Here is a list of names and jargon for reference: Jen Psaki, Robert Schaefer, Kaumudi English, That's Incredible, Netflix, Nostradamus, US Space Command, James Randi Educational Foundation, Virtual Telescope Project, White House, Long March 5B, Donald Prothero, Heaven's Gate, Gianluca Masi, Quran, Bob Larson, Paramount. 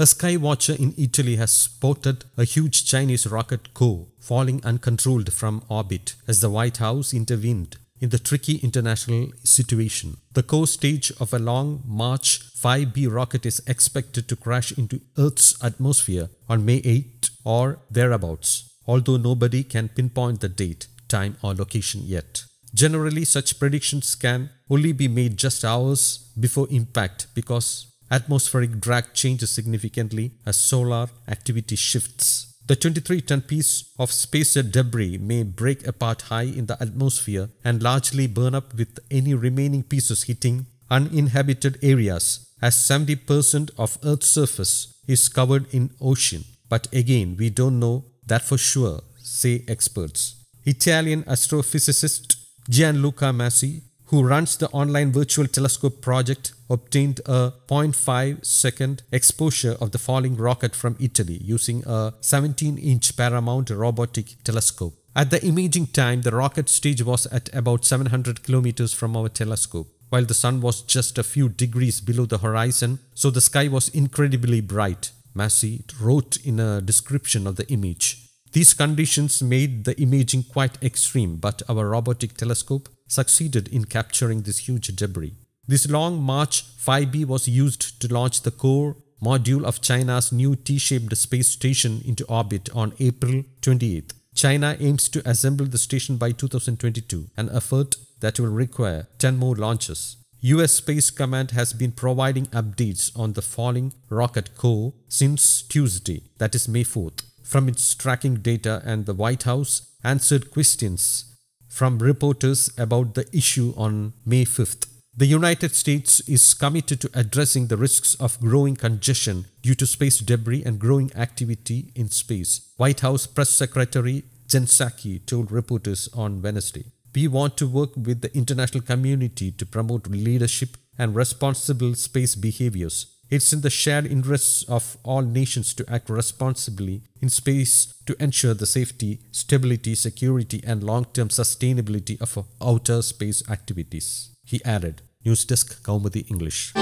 A sky watcher in Italy has spotted a huge Chinese rocket core falling uncontrolled from orbit as the White House intervened in the tricky international situation. The core stage of a Long March 5B rocket is expected to crash into Earth's atmosphere on May 8 or thereabouts, although nobody can pinpoint the date, time or location yet. Generally, such predictions can only be made just hours before impact because atmospheric drag changes significantly as solar activity shifts. The 23-ton piece of spacer debris may break apart high in the atmosphere and largely burn up with any remaining pieces hitting uninhabited areas, as 70% of Earth's surface is covered in ocean. But again, we don't know that for sure, say experts. Italian astrophysicist Gianluca Masi, who runs the online Virtual Telescope Project, obtained a 0.5-second exposure of the falling rocket from Italy using a 17-inch Paramount robotic telescope. At the imaging time, the rocket stage was at about 700 kilometers from our telescope, while the sun was just a few degrees below the horizon, so the sky was incredibly bright, Masi wrote in a description of the image. These conditions made the imaging quite extreme, but our robotic telescope succeeded in capturing this huge debris. This Long March 5B was used to launch the core module of China's new T-shaped space station into orbit on April 28. China aims to assemble the station by 2022, an effort that will require 10 more launches. US Space Command has been providing updates on the falling rocket core since Tuesday, that is May 4th. From its tracking data, and the White House answered questions from reporters about the issue on May 5th. The United States is committed to addressing the risks of growing congestion due to space debris and growing activity in space, White House Press Secretary Jen Psaki told reporters on Wednesday. We want to work with the international community to promote leadership and responsible space behaviors. It's in the shared interests of all nations to act responsibly in space to ensure the safety, stability, security, and long-term sustainability of outer space activities, he added. News Desk, Kaumudi English.